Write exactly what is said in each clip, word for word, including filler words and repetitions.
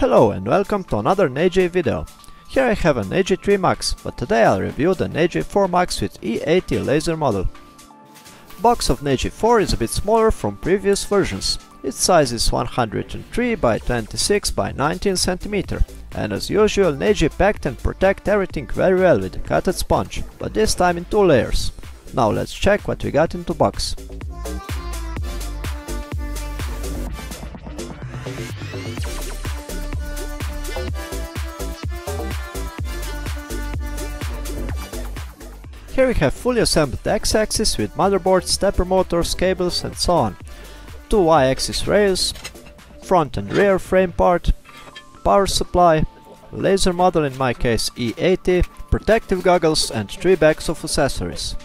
Hello and welcome to another NEJE video. Here I have a NEJE three Max, but today I'll review the NEJE four Max with E eighty laser model. Box of NEJE four is a bit smaller from previous versions. Its size is one hundred three by twenty-six by nineteen centimeters, and as usual NEJE packed and protect everything very well with a cutted sponge, but this time in two layers. Now let's check what we got into box. Here we have fully assembled X-axis with motherboard, stepper motors, cables and so on. Two Y-axis rails, front and rear frame part, power supply, laser model, in my case E eighty, protective goggles and three bags of accessories.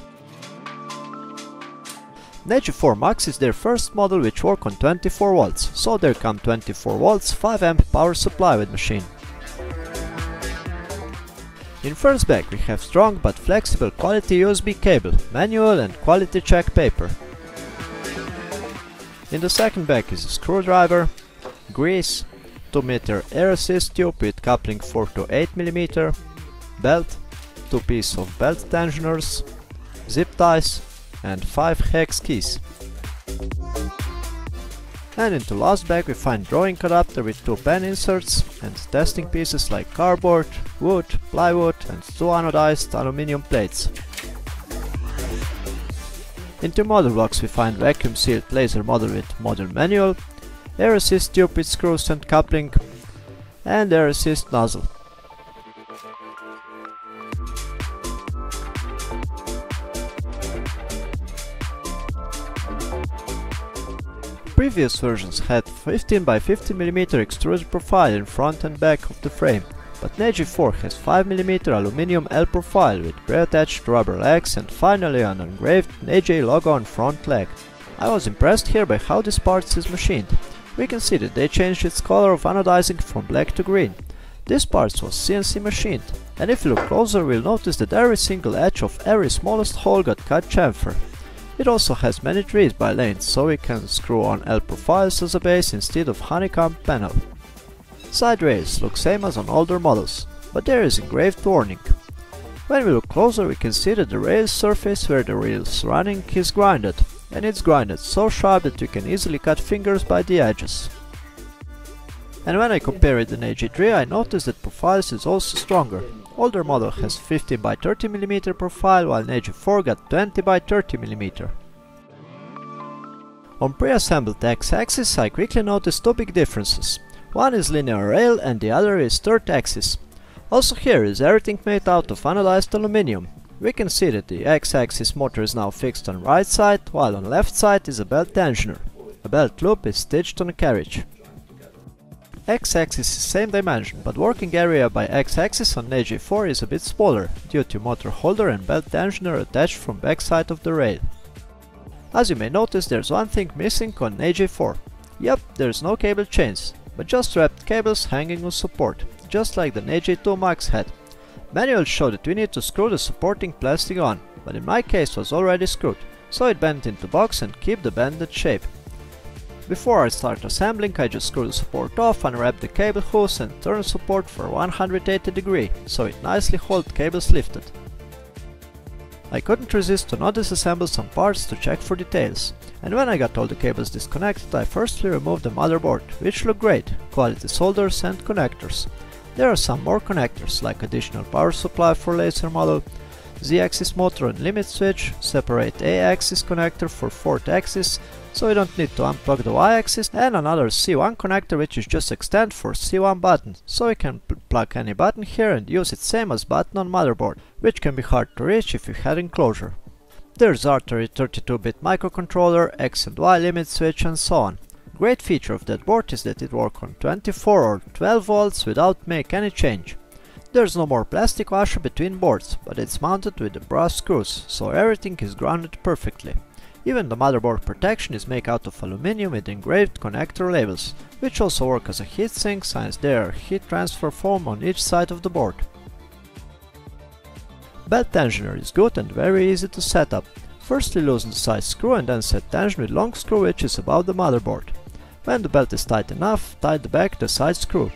NEJE four Max is their first model which works on twenty-four volts, so there come twenty-four volts five amp power supply with machine. In first bag we have strong but flexible quality U S B cable, manual and quality check paper. In the second bag is a screwdriver, grease, two meter air assist tube with coupling four to eight millimeters, belt, two pieces of belt tensioners, zip ties and five hex keys. And into last bag we find drawing adapter with two pen inserts and testing pieces like cardboard, wood, plywood and two anodized aluminium plates. Into model box we find vacuum sealed laser model with model manual, air assist tube with screws and coupling and air assist nozzle. Previous versions had fifteen by fifteen millimeter extruded profile in front and back of the frame, but NEJE four has five millimeter aluminium L profile with pre-attached rubber legs and finally an engraved NEJE logo on front leg. I was impressed here by how this part is machined. We can see that they changed its color of anodizing from black to green. This part was C N C machined, and if you look closer we'll notice that every single edge of every smallest hole got cut chamfer. It also has many trees by lanes, so we can screw on L profiles as a base instead of honeycomb panel. Side rails look same as on older models, but there is engraved warning. When we look closer we can see that the rail surface where the rails running is grinded, and it's grinded so sharp that you can easily cut fingers by the edges. And when I compare it to the NEJE three I notice that profiles is also stronger. Older model has fifteen by thirty millimeter profile, while NEJE four got twenty by thirty millimeter. On pre-assembled X-axis I quickly noticed two big differences. One is linear rail and the other is third axis. Also here is everything made out of anodized aluminium. We can see that the X-axis motor is now fixed on right side, while on left side is a belt tensioner. A belt loop is stitched on a carriage. X-axis is same dimension, but working area by X-axis on NEJE four is a bit smaller, due to motor holder and belt tensioner attached from back side of the rail. As you may notice, there's one thing missing on NEJE four. Yep, there's no cable chains, but just wrapped cables hanging on support, just like the NEJE two Max had. Manuals show that we need to screw the supporting plastic on, but in my case was already screwed, so it bent into box and keep the bended shape. Before I start assembling, I just screw the support off, unwrap the cable hose and turn support for one hundred eighty degrees, so it nicely holds cables lifted. I couldn't resist to not disassemble some parts to check for details, and when I got all the cables disconnected, I firstly removed the motherboard, which looked great, quality solders and connectors. There are some more connectors, like additional power supply for laser model, Z-axis motor and limit switch, separate A-axis connector for fourth axis, so we don't need to unplug the Y-axis, and another C one connector which is just extend for C one button, so we can pl plug any button here and use it same as button on motherboard, which can be hard to reach if you had enclosure. There's artery thirty-two bit microcontroller, X and Y limit switch and so on. Great feature of that board is that it works on twenty-four or twelve volts without make any change. There's no more plastic washer between boards, but it's mounted with the brass screws, so everything is grounded perfectly. Even the motherboard protection is made out of aluminium with engraved connector labels, which also work as a heatsink since there are heat transfer foam on each side of the board. Belt tensioner is good and very easy to set up. Firstly loosen the side screw and then set tension with long screw which is above the motherboard. When the belt is tight enough, tie the back the side screw.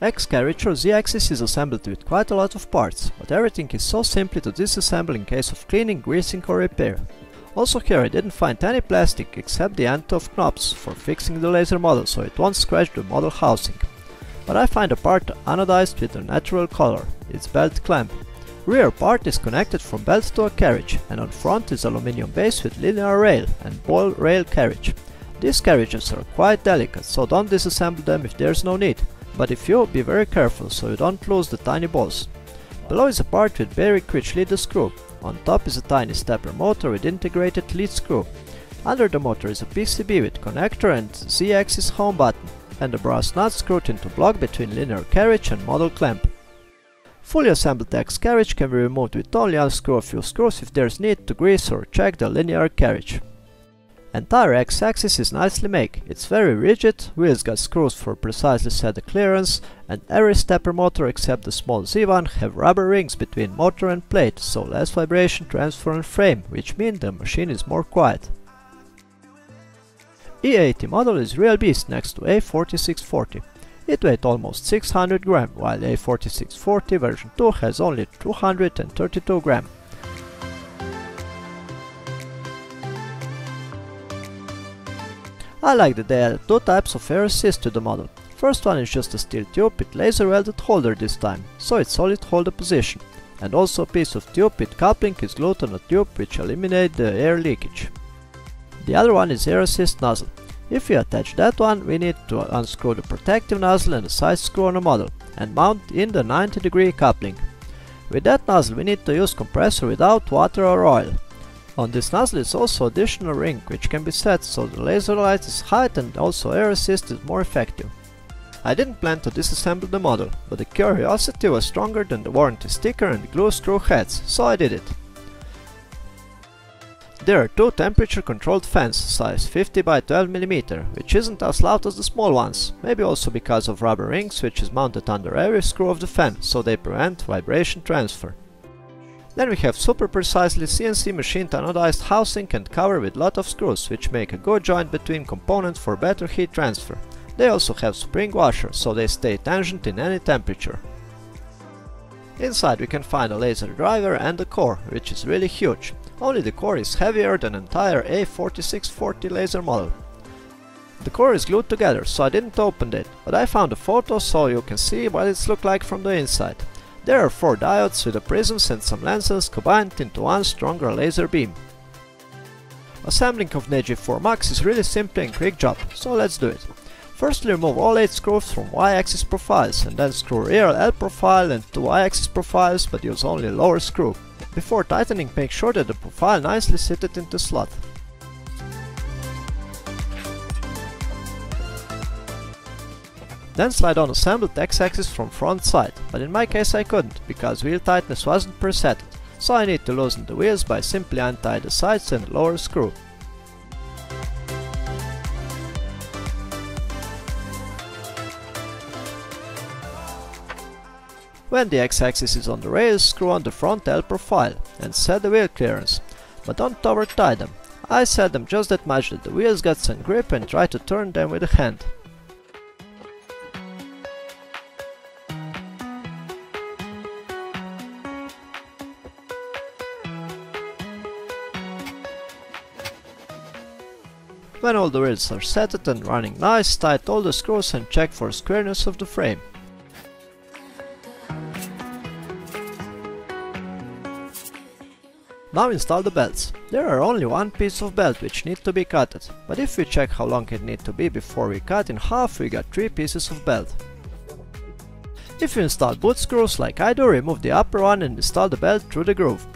X carriage or Z axis is assembled with quite a lot of parts, but everything is so simple to disassemble in case of cleaning, greasing or repair. Also here I didn't find any plastic except the end of knobs for fixing the laser model so it won't scratch the model housing. But I find a part anodized with a natural color, its belt clamp. Rear part is connected from belt to a carriage, and on front is aluminium base with linear rail and ball rail carriage. These carriages are quite delicate, so don't disassemble them if there's no need, but if you, be very careful so you don't lose the tiny balls. Below is a part with bearing which leads the screw, on top is a tiny stepper motor with integrated lead screw. Under the motor is a P C B with connector and Z-axis home button, and a brass nut screwed into block between linear carriage and model clamp. Fully assembled X carriage can be removed with only unscrew a few screws if there's need to grease or check the linear carriage. Entire X axis is nicely made, it's very rigid, wheels got screws for precisely set the clearance, and every stepper motor except the small Z one have rubber rings between motor and plate, so less vibration transfer and frame, which means the machine is more quiet. E eighty model is real beast next to A forty-six forty. It weighed almost six hundred grams, while A forty-six forty version two has only two hundred thirty-two grams. I like that they added two types of air assist to the model. First one is just a steel tube with laser welded holder this time, so it's solid holder position, and also a piece of tube with coupling is glued on a tube which eliminates the air leakage. The other one is air assist nozzle. If we attach that one, we need to unscrew the protective nozzle and a side screw on the model, and mount in the ninety degree coupling. With that nozzle we need to use compressor without water or oil. On this nozzle is also additional ring which can be set so the laser light is high and also air assist is more effective. I didn't plan to disassemble the model, but the curiosity was stronger than the warranty sticker and glue screw heads, so I did it. There are two temperature controlled fans, size fifty by twelve millimeters, which isn't as loud as the small ones, maybe also because of rubber rings which is mounted under every screw of the fan, so they prevent vibration transfer. Then we have super precisely C N C machined anodized housing and cover with lot of screws, which make a good joint between components for better heat transfer. They also have spring washer, so they stay tangent in any temperature. Inside we can find a laser driver and a core, which is really huge. Only the core is heavier than entire A forty-six forty laser model. The core is glued together, so I didn't open it, but I found a photo so you can see what it's look like from the inside. There are four diodes with the prisms and some lenses combined into one stronger laser beam. Assembling of NEJE four Max is really simple and quick job, so let's do it. Firstly remove all eight screws from Y-axis profiles and then screw rear L profile and two Y-axis profiles, but use only lower screw. Before tightening, make sure that the profile nicely sits into the slot. Then slide on assembled X-axis from front side, but in my case I couldn't, because wheel tightness wasn't preset, so I need to loosen the wheels by simply untie the sides and lower screw. When the X-axis is on the rails, screw on the front L profile and set the wheel clearance, but don't over tie them. I set them just that much that the wheels got some grip and try to turn them with a hand. When all the wheels are set and running nice, tighten all the screws and check for squareness of the frame. Now install the belts. There are only one piece of belt which need to be cutted, but if we check how long it need to be before we cut in half, we got three pieces of belt. If you install boot screws like I do, remove the upper one and install the belt through the groove.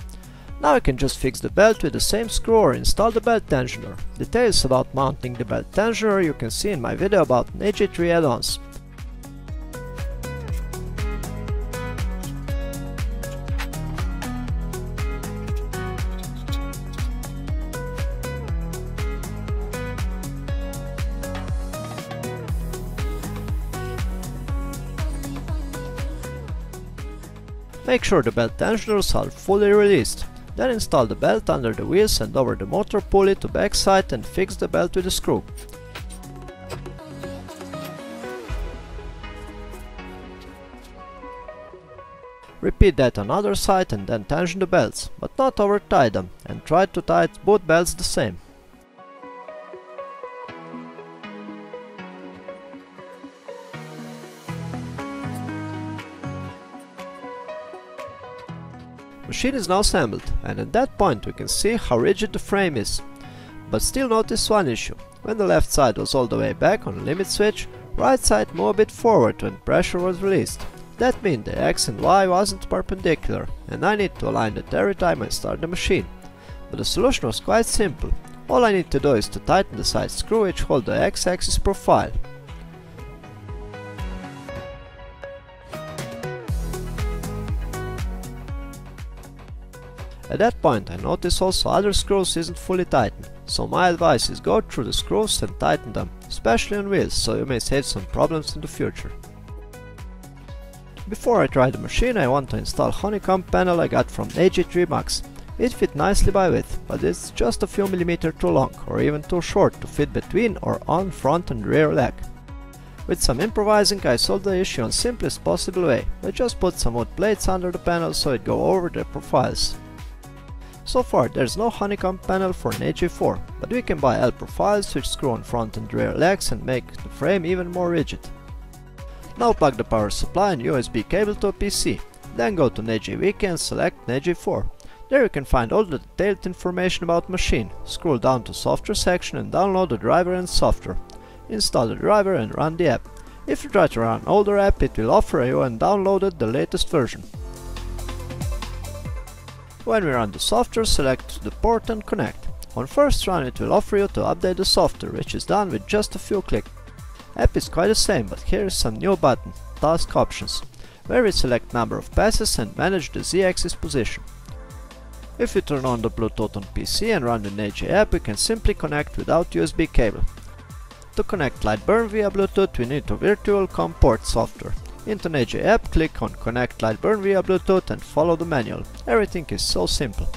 Now you can just fix the belt with the same screw or install the belt tensioner. Details about mounting the belt tensioner you can see in my video about NEJE three add-ons. Make sure the belt tensioners are fully released, then install the belt under the wheels and over the motor pulley to backside and fix the belt with a screw. Repeat that on other side and then tension the belts, but not over tie them, and try to tie both belts the same. Machine is now assembled, and at that point we can see how rigid the frame is. But still notice one issue: when the left side was all the way back on the limit switch, right side moved a bit forward when pressure was released. That means the X and Y wasn't perpendicular, and I need to align it every time I start the machine. But the solution was quite simple. All I need to do is to tighten the side screw which holds the X-axis profile. At that point I notice also other screws isn't fully tightened, so my advice is go through the screws and tighten them, especially on wheels, so you may save some problems in the future. Before I try the machine, I want to install honeycomb panel I got from NEJE three Max. It fit nicely by width, but it's just a few millimeters too long or even too short to fit between or on front and rear leg. With some improvising I solved the issue on simplest possible way. I just put some wood plates under the panel so it go over the profiles. So far there's no honeycomb panel for NEJE four, but we can buy L profiles which screw on front and rear legs and make the frame even more rigid. Now plug the power supply and U S B cable to a P C, then go to NEJE Wiki and select NEJE four. There you can find all the detailed information about machine, scroll down to software section and download the driver and software. Install the driver and run the app. If you try to run older app, it will offer you and downloaded the latest version. When we run the software, select the port and connect. On first run it will offer you to update the software, which is done with just a few clicks. App is quite the same, but here is some new button, task options, where we select number of passes and manage the Z-axis position. If we turn on the Bluetooth on P C and run the NEJE app, we can simply connect without U S B cable. To connect Lightburn via Bluetooth we need to VirtualCom port software. Into NEJE app, click on Connect Lightburn via Bluetooth and follow the manual. Everything is so simple.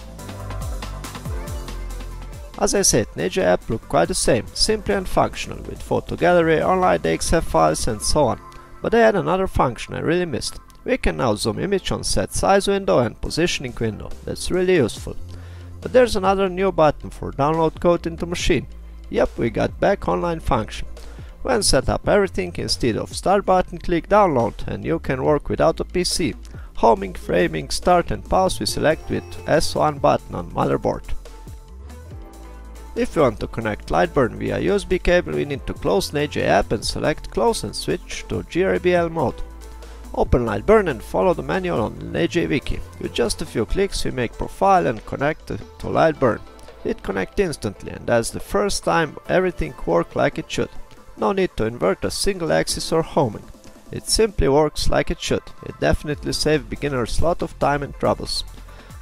As I said, NEJE app look quite the same, simple and functional, with photo gallery, online D X F files and so on. But they had another function I really missed. We can now zoom image on set size window and positioning window, that's really useful. But there's another new button for download code into machine. Yep, we got back online function. When set up everything, instead of start button click download and you can work without a P C. Homing, framing, start and pause we select with S one button on motherboard. If you want to connect Lightburn via U S B cable we need to close NEJE app and select close and switch to G R B L mode. Open Lightburn and follow the manual on the NEJE Wiki. With just a few clicks we make profile and connect it to Lightburn. It connects instantly and that's the first time everything worked like it should. No need to invert a single axis or homing. It simply works like it should. It definitely saves beginners a lot of time and troubles.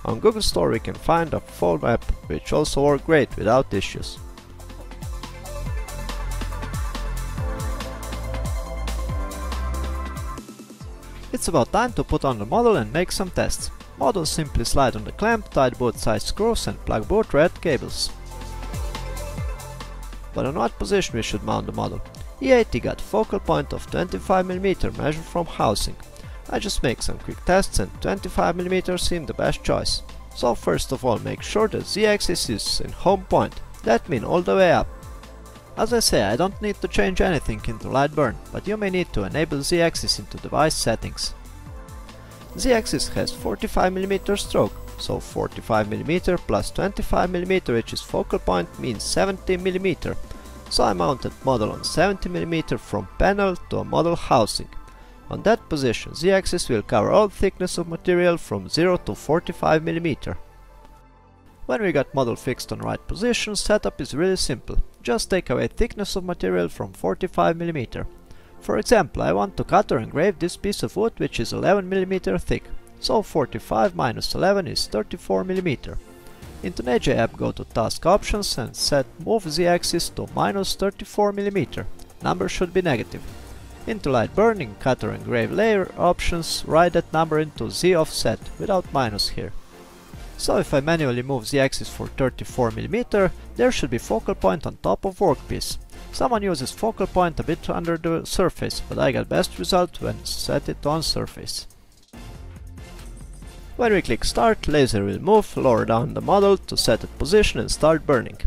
On Google Store we can find a phone app which also works great without issues. It's about time to put on the model and make some tests. Model simply slide on the clamp, tie both side screws and plug both red cables. But on what position we should mount the model? E eighty got focal point of twenty-five millimeters measured from housing. I just make some quick tests and twenty-five millimeters seemed the best choice. So first of all make sure the Z-axis is in home point, that means all the way up. As I say, I don't need to change anything into Lightburn, but you may need to enable Z-axis into device settings. Z-axis has forty-five millimeters stroke. So forty-five millimeters plus twenty-five millimeters, which is focal point, means seventy millimeters. So I mounted model on seventy millimeters from panel to a model housing. On that position Z-axis will cover all thickness of material from zero to forty-five millimeters. When we got model fixed on right position, setup is really simple. Just take away thickness of material from forty-five millimeters. For example, I want to cut or engrave this piece of wood which is eleven millimeters thick. So forty-five minus eleven is thirty-four millimeters. Into NEJE app go to task options and set move Z-axis to minus thirty-four millimeters, number should be negative. Into Lightburn in cut or engrave layer options write that number into Z offset, without minus here. So if I manually move Z-axis for thirty-four millimeters, there should be focal point on top of workpiece. Someone uses focal point a bit under the surface, but I got best result when set it on surface. When we click start, laser will move, lower down the model to set it position and start burning.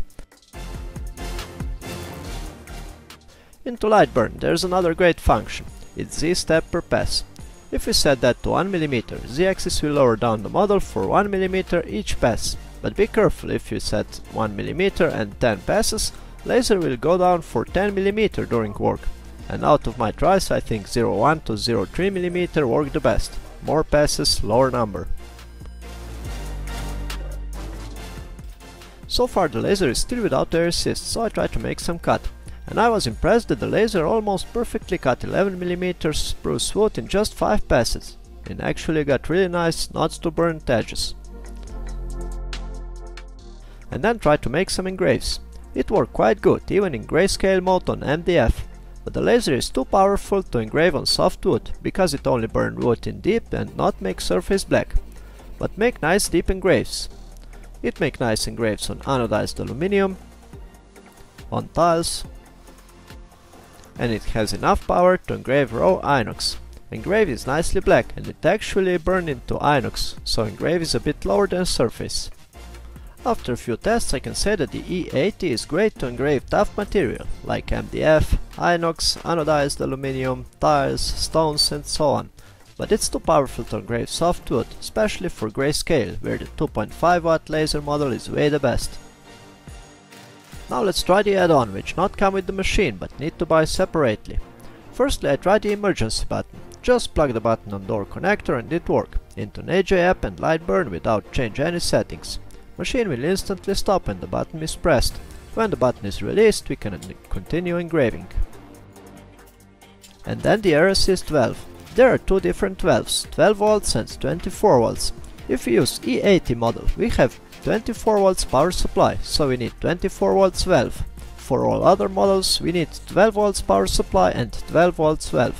Into Lightburn there is another great function, it's Z step per pass. If we set that to one millimeter, Z axis will lower down the model for one millimeter each pass. But be careful, if you set one millimeter and ten passes, laser will go down for ten millimeter during work. And out of my tries I think zero point one to zero point three millimeter work the best. More passes, lower number. So far the laser is still without air assist, so I tried to make some cut. And I was impressed that the laser almost perfectly cut eleven millimeter spruce wood in just five passes. It actually got really nice, not too burnt edges. And then tried to make some engraves. It worked quite good, even in grayscale mode on M D F. But the laser is too powerful to engrave on soft wood, because it only burns wood in deep and not make surface black. But make nice deep engraves. It make nice engraves on anodized aluminium, on tiles, and it has enough power to engrave raw inox. Engrave is nicely black and it actually burned into inox, so engrave is a bit lower than surface. After a few tests I can say that the E eighty is great to engrave tough material, like M D F, inox, anodized aluminium, tiles, stones and so on. But it's too powerful to engrave soft wood, especially for grayscale, where the two point five watt laser model is way the best. Now let's try the add-on, which not come with the machine, but need to buy separately. Firstly I tried the emergency button. Just plug the button on door connector and it worked. Into NEJE app and Lightburn without change any settings. Machine will instantly stop when the button is pressed. When the button is released we can continue engraving. And then the air assist valve. There are two different valves, twelve volts and twenty-four volts. If we use E eighty model we have twenty-four volts power supply, so we need twenty-four volts valve. For all other models we need twelve volts power supply and twelve volts valve.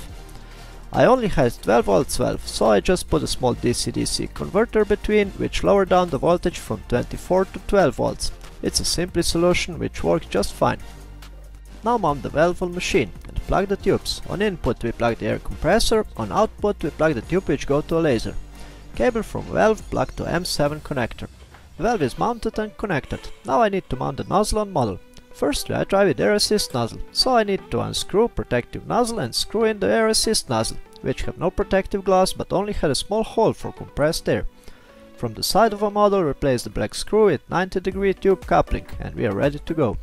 I only had twelve volts valve, so I just put a small D C D C converter between, which lowered down the voltage from twenty-four to twelve volts. It's a simple solution which worked just fine. Now mount the valve on machine and plug the tubes. On input we plug the air compressor, on output we plug the tube which go to a laser. Cable from valve plugged to M seven connector. Valve is mounted and connected. Now I need to mount the nozzle on model. Firstly I try with air assist nozzle, so I need to unscrew protective nozzle and screw in the air assist nozzle, which have no protective glass but only had a small hole for compressed air. From the side of a model replace the black screw with ninety degree tube coupling and we are ready to go.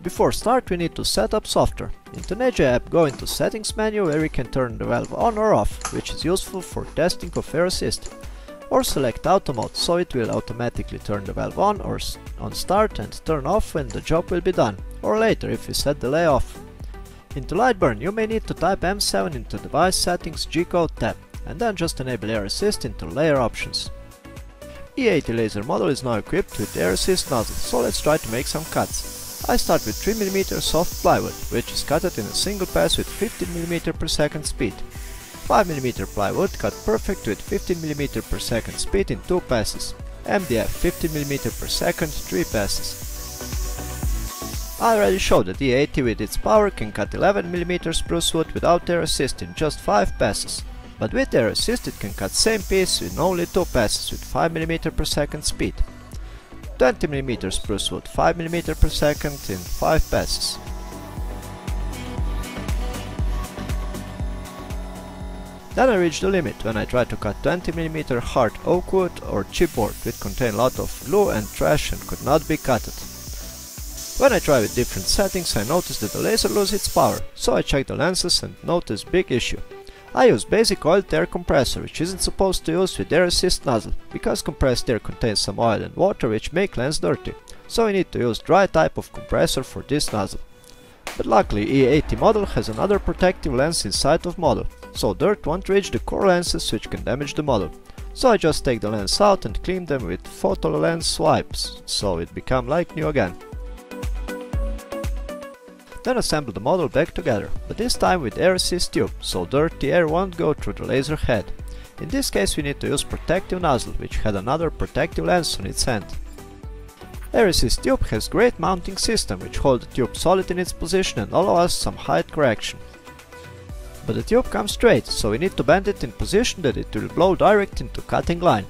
Before start we need to set up software. Into NEJE app go into settings menu where we can turn the valve on or off, which is useful for testing of air assist. Or select auto mode, so it will automatically turn the valve on or on start and turn off when the job will be done, or later if we set delay off. Into Lightburn you may need to type M seven into device settings G code tab and then just enable air assist into layer options. E eighty laser model is now equipped with air assist nozzle, so let's try to make some cuts. I start with three millimeter soft plywood, which is cut in a single pass with fifteen millimeter per second speed. five millimeter plywood cut perfect with fifteen millimeter per second speed in two passes. M D F fifteen millimeter per second, three passes. I already showed that E eighty with its power can cut eleven millimeter spruce wood without air assist in just five passes. But with air assist it can cut same piece in only two passes with five millimeter per second speed. twenty millimeter spruce wood, five millimeter per second in five passes. Then I reached the limit when I tried to cut twenty millimeter hard oak wood or chipboard, which contained a lot of glue and trash and could not be cutted. When I tried with different settings I noticed that the laser loses its power, so I checked the lenses and noticed big issue. I use basic oiled air compressor, which isn't supposed to use with air assist nozzle, because compressed air contains some oil and water which make lens dirty, so we need to use dry type of compressor for this nozzle. But luckily E eighty model has another protective lens inside of model, so dirt won't reach the core lenses which can damage the model. So I just take the lens out and clean them with photo lens swipes, so it become like new again. Then assemble the model back together, but this time with air assist tube, so dirty air won't go through the laser head. In this case we need to use protective nozzle, which had another protective lens on its end. Air assist tube has great mounting system, which holds the tube solid in its position and allows us some height correction. but the tube comes straight, so we need to bend it in position that it will blow direct into cutting line.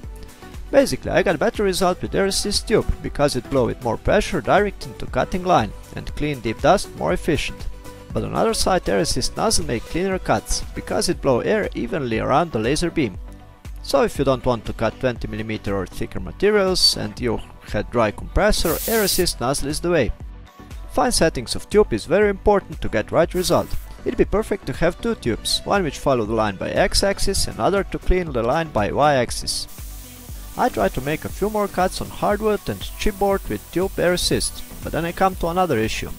Basically, I got better result with air assist tube, because it blow with more pressure direct into cutting line, and clean deep dust more efficient. But on other side, air assist doesn't make cleaner cuts, because it blow air evenly around the laser beam. So if you don't want to cut twenty millimeters or thicker materials, and you had dry compressor, air assist nozzle is the way. Fine settings of tube is very important to get right result. It'd be perfect to have two tubes, one which follow the line by x-axis, and another to clean the line by y-axis. I try to make a few more cuts on hardwood and chipboard with tube air assist, but then I come to another issue.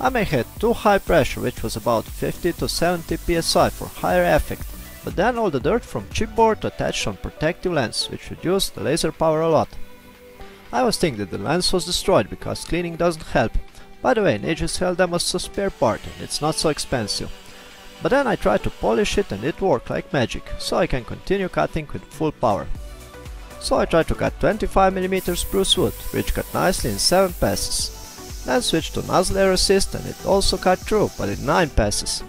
I may had too high pressure, which was about fifty to seventy P S I for higher effect, but then all the dirt from chipboard attached on protective lens, which reduced the laser power a lot. I was thinking that the lens was destroyed because cleaning doesn't help. By the way, NEJE sells them as a spare part and it's not so expensive. But then I tried to polish it and it worked like magic, so I can continue cutting with full power. So I tried to cut twenty-five millimeter spruce wood, which cut nicely in seven passes. Then switched to nozzle air assist and it also cut through, but in nine passes.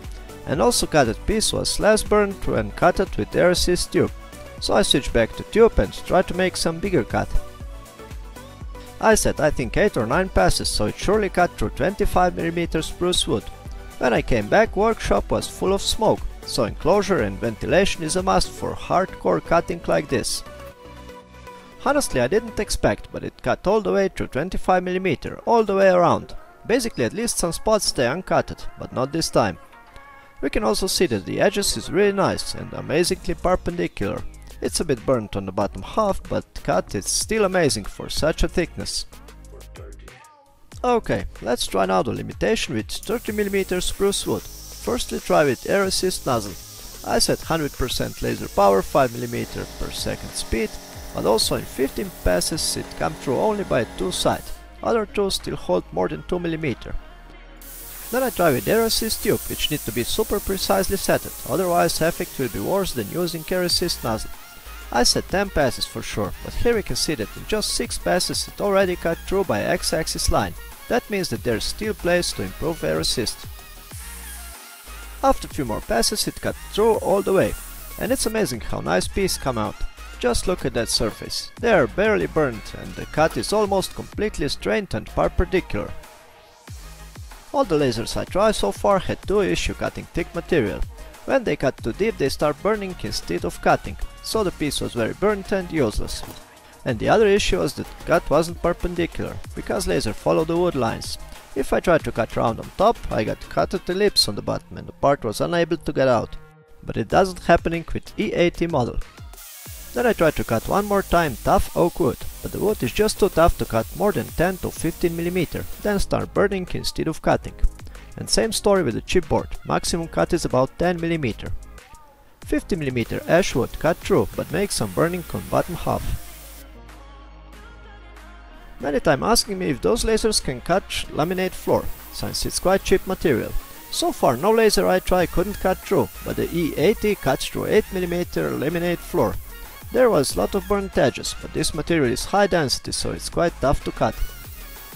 And also cutted piece was less burned through and cut it with air assist tube. So I switched back to tube and tried to make some bigger cut. I said I think eight or nine passes, so it surely cut through twenty-five millimeter spruce wood. When I came back, workshop was full of smoke, so enclosure and ventilation is a must for hardcore cutting like this. Honestly, I didn't expect, but it cut all the way through twenty-five millimeter, all the way around. Basically, at least some spots stay uncutted, but not this time. We can also see that the edges is really nice and amazingly perpendicular. It's a bit burnt on the bottom half, but cut is still amazing for such a thickness. Okay, let's try now the limitation with thirty millimeter spruce wood. Firstly, try with air assist nozzle. I set one hundred percent laser power, five millimeters per second speed, but also in fifteen passes it come through only by two sides, other two still hold more than two millimeters. Then I try with air assist tube, which need to be super precisely setted, otherwise effect will be worse than using air assist nozzle. I set ten passes for sure, but here we can see that in just six passes it already cut through by x-axis line. That means that there's still place to improve air assist. After few more passes it cut through all the way, and it's amazing how nice piece come out. Just look at that surface, they are barely burnt and the cut is almost completely straight and perpendicular. All the lasers I tried so far had two issues cutting thick material. When they cut too deep they start burning instead of cutting, so the piece was very burnt and useless. And the other issue was that the cut wasn't perpendicular, because laser followed the wood lines. If I tried to cut round on top, I got cut at ellipse on the bottom and the part was unable to get out. But it doesn't happening with E eighty model. Then I tried to cut one more time tough oak wood, but the wood is just too tough to cut more than ten to fifteen millimeters, then start burning instead of cutting. And same story with the chipboard, maximum cut is about ten millimeters. fifty millimeter ash wood cut through, but makes some burning on bottom half. Many times asking me if those lasers can cut laminate floor, since it's quite cheap material. So far no laser I tried couldn't cut through, but the E eighty cuts through eight millimeter laminate floor. There was a lot of burnt edges, but this material is high density, so it's quite tough to cut.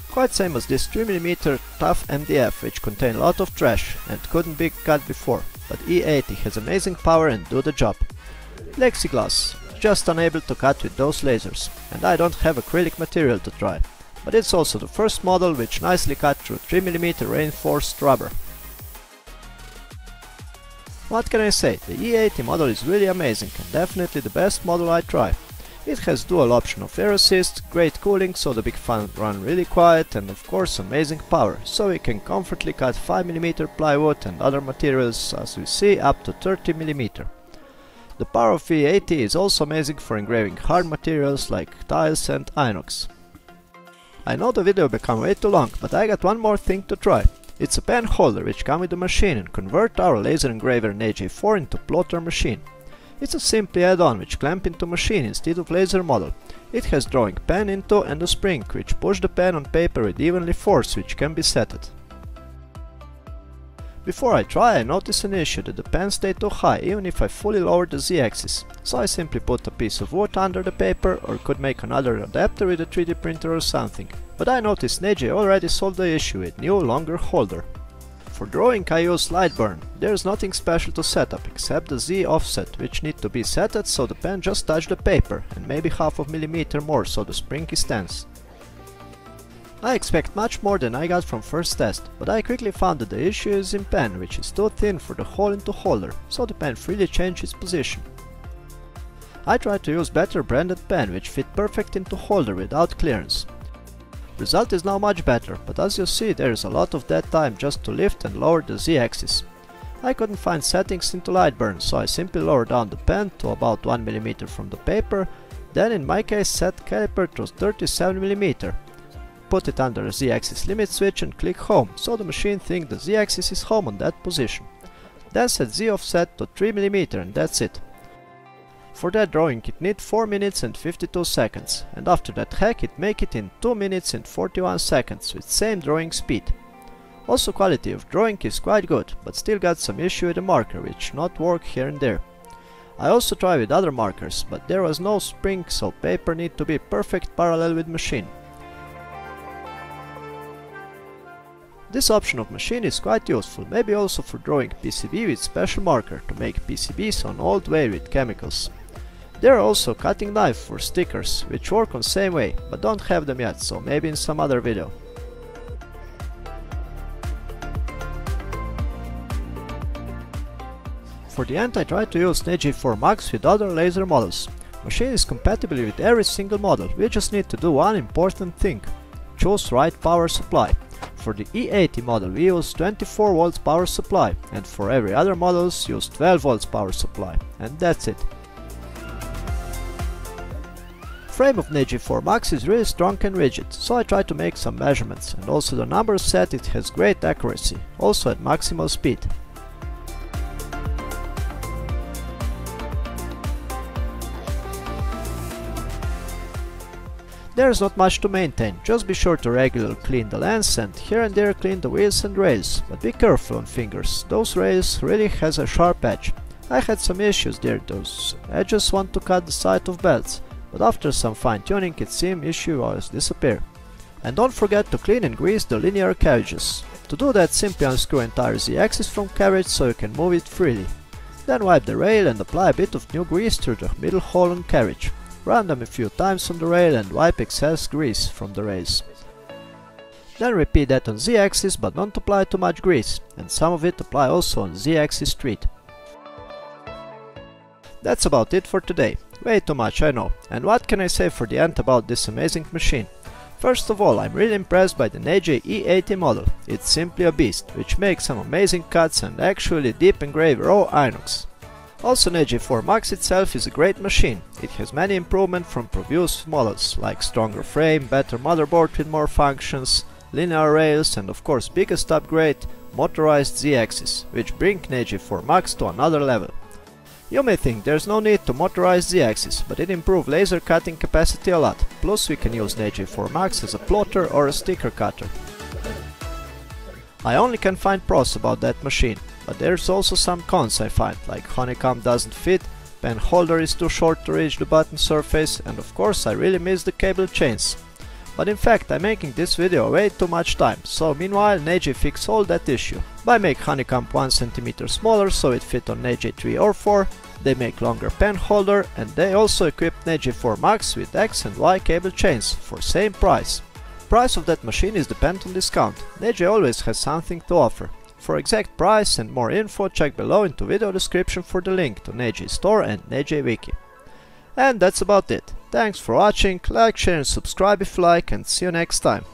Quite same as this three millimeter tough M D F, which contained a lot of trash and couldn't be cut before, but E eighty has amazing power and do the job. Plexiglass, just unable to cut with those lasers, and I don't have acrylic material to try, but it's also the first model which nicely cut through three millimeter reinforced rubber. What can I say, the E eighty model is really amazing and definitely the best model I try. It has dual option of air assist, great cooling so the big fan run really quiet, and of course amazing power, so we can comfortably cut five millimeter plywood and other materials, as we see, up to thirty millimeters. The power of E eighty is also amazing for engraving hard materials like tiles and inox. I know the video became way too long, but I got one more thing to try. It's a pen holder which comes with the machine and convert our laser engraver NEJE four into plotter machine. It's a simple add-on which clamp into machine instead of laser model. It has drawing pen into and a spring which push the pen on paper with evenly force which can be setted. Before I try, I noticed an issue that the pen stayed too high even if I fully lowered the z-axis, so I simply put a piece of wood under the paper or could make another adapter with a three D printer or something. But I noticed NEJE already solved the issue with new longer holder. For drawing I use Lightburn. There's nothing special to set up except the Z offset, which need to be set at so the pen just touch the paper and maybe half a millimeter more so the spring is tense. I expect much more than I got from first test, but I quickly found that the issue is in pen, which is too thin for the hole into holder, so the pen freely changed its position. I tried to use better branded pen which fit perfect into holder without clearance. Result is now much better, but as you see there is a lot of dead time just to lift and lower the Z axis. I couldn't find settings into Lightburn, so I simply lowered down the pen to about one millimeter from the paper, then in my case set caliper to thirty-seven millimeter. Put it under a Z axis limit switch and click home, so the machine thinks the Z axis is home on that position. Then set Z offset to three millimeter and that's it. For that drawing it need four minutes and fifty-two seconds, and after that hack it make it in two minutes and forty-one seconds with same drawing speed. Also quality of drawing is quite good, but still got some issue with the marker which not work here and there. I also tried with other markers, but there was no spring, so paper need to be perfect parallel with machine. This option of machine is quite useful, maybe also for drawing P C B with special marker to make P C Bs on old way with chemicals. There are also cutting knife for stickers, which work on same way, but don't have them yet, so maybe in some other video. For the end I tried to use NEJE four Max with other laser models. Machine is compatible with every single model, we just need to do one important thing. Choose right power supply. For the E eighty model we use twenty-four volts power supply, and for every other models use twelve volts power supply, and that's it. Frame of NEJE four Max is really strong and rigid, so I tried to make some measurements, and also the number set it has great accuracy, also at maximal speed. There's not much to maintain, just be sure to regularly clean the lens and here and there clean the wheels and rails, but be careful on fingers, those rails really has a sharp edge. I had some issues there, those edges want to cut the side of belts, but after some fine tuning it seems issue always disappear. And don't forget to clean and grease the linear carriages. To do that simply unscrew entire Z axis from carriage so you can move it freely. Then wipe the rail and apply a bit of new grease through the middle hole on carriage. Run them a few times on the rail and wipe excess grease from the rails. Then repeat that on Z axis, but don't apply too much grease, and some of it apply also on Z axis street. That's about it for today. Way too much, I know. And what can I say for the end about this amazing machine? First of all, I'm really impressed by the NEJE E eighty model. It's simply a beast, which makes some amazing cuts and actually deep engraved raw inox. Also NEJE four Max itself is a great machine, it has many improvements from previous models, like stronger frame, better motherboard with more functions, linear rails and of course biggest upgrade, motorized Z axis, which bring NEJE four Max to another level. You may think there's no need to motorize Z axis, but it improves laser cutting capacity a lot, plus we can use NEJE four Max as a plotter or a sticker cutter. I only can find pros about that machine. But there's also some cons I find, like honeycomb doesn't fit, pen holder is too short to reach the button surface, and of course I really miss the cable chains. But in fact I'm making this video way too much time, so meanwhile NEJE fix all that issue. By make honeycomb one centimeter smaller so it fit on NEJE three or four, they make longer pen holder, and they also equip NEJE four Max with X and Y cable chains for same price. Price of that machine is dependent on discount, NEJE always has something to offer. For exact price and more info check below into video description for the link to NEJE store and NEJE wiki. And that's about it. Thanks for watching, like, share and subscribe if you like, and see you next time.